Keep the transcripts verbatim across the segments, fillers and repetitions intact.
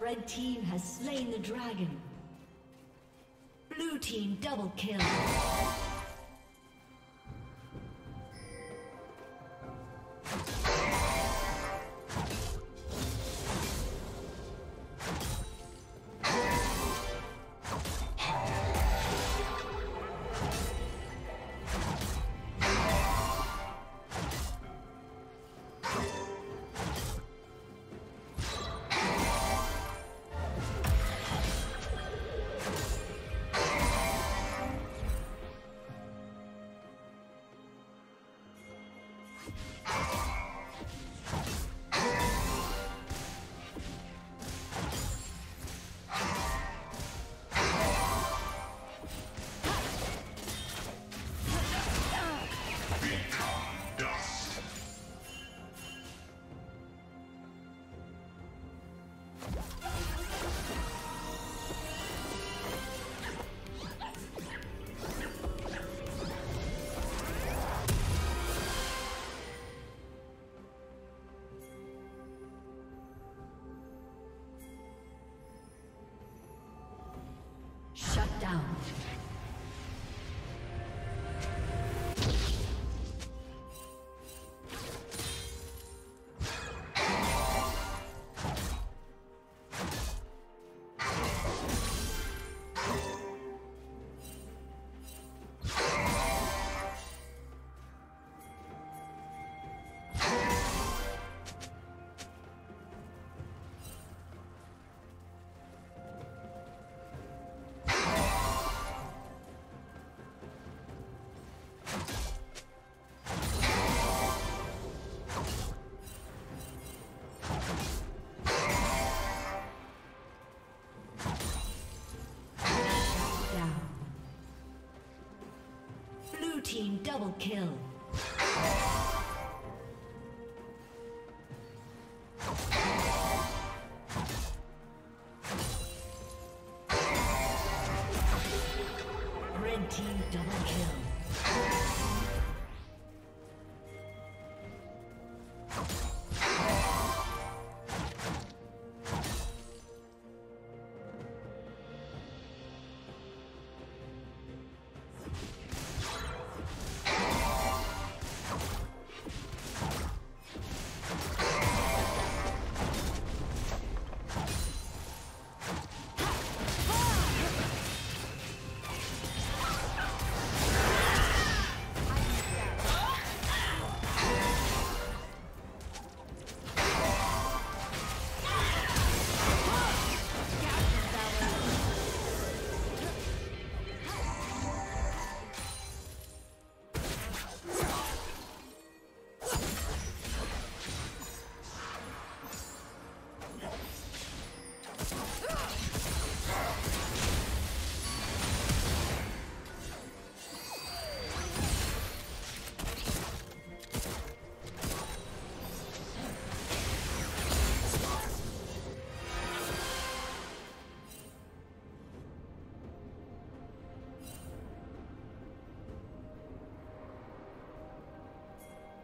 Red team has slain the dragon. Blue team double kill. Down. Double kill. Red team double kill.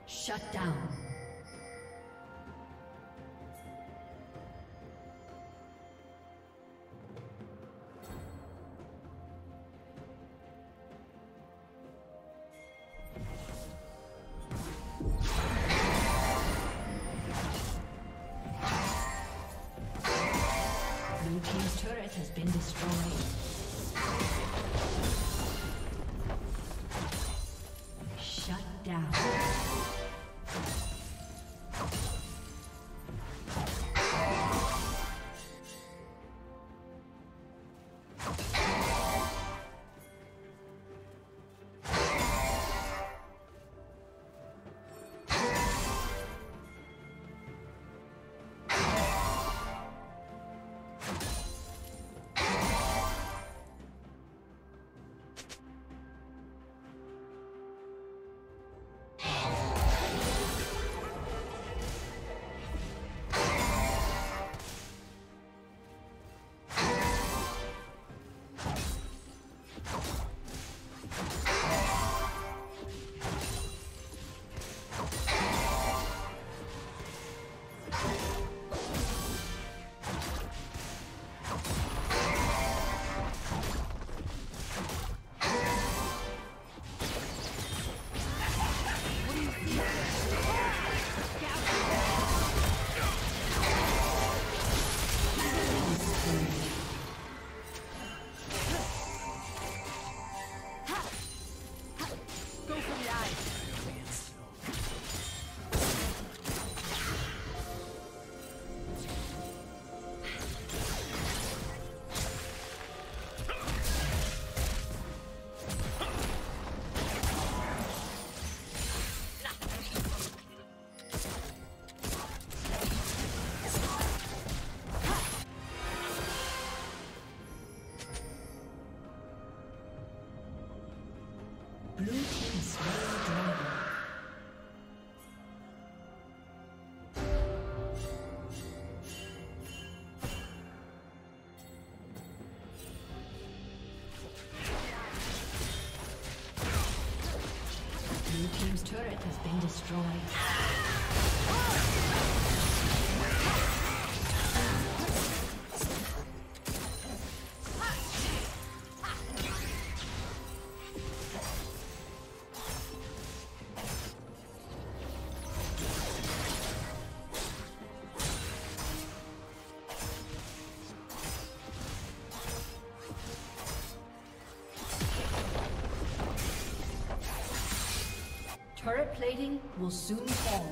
Shut down. Blue team's turret has been destroyed. Shut down. Team's turret has been destroyed. Turret plating will soon fall.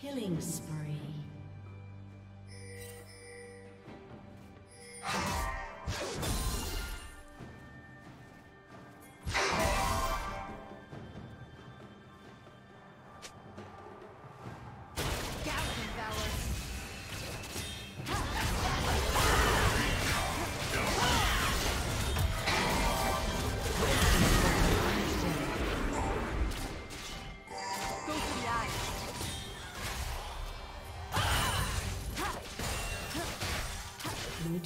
Killing spree. Blue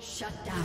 Shut down.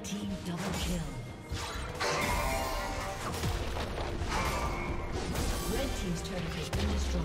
Red team double kill. Red team's turret has been destroyed.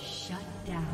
Shut down.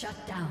Shut down.